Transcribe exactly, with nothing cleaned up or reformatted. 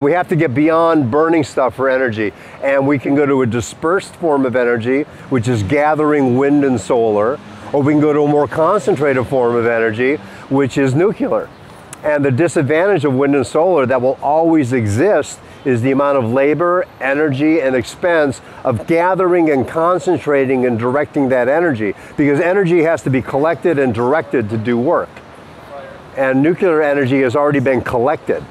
We have to get beyond burning stuff for energy, and we can go to a dispersed form of energy, which is gathering wind and solar, or we can go to a more concentrated form of energy, which is nuclear. And the disadvantage of wind and solar that will always exist is the amount of labor, energy, and expense of gathering and concentrating and directing that energy, because energy has to be collected and directed to do work. And nuclear energy has already been collected.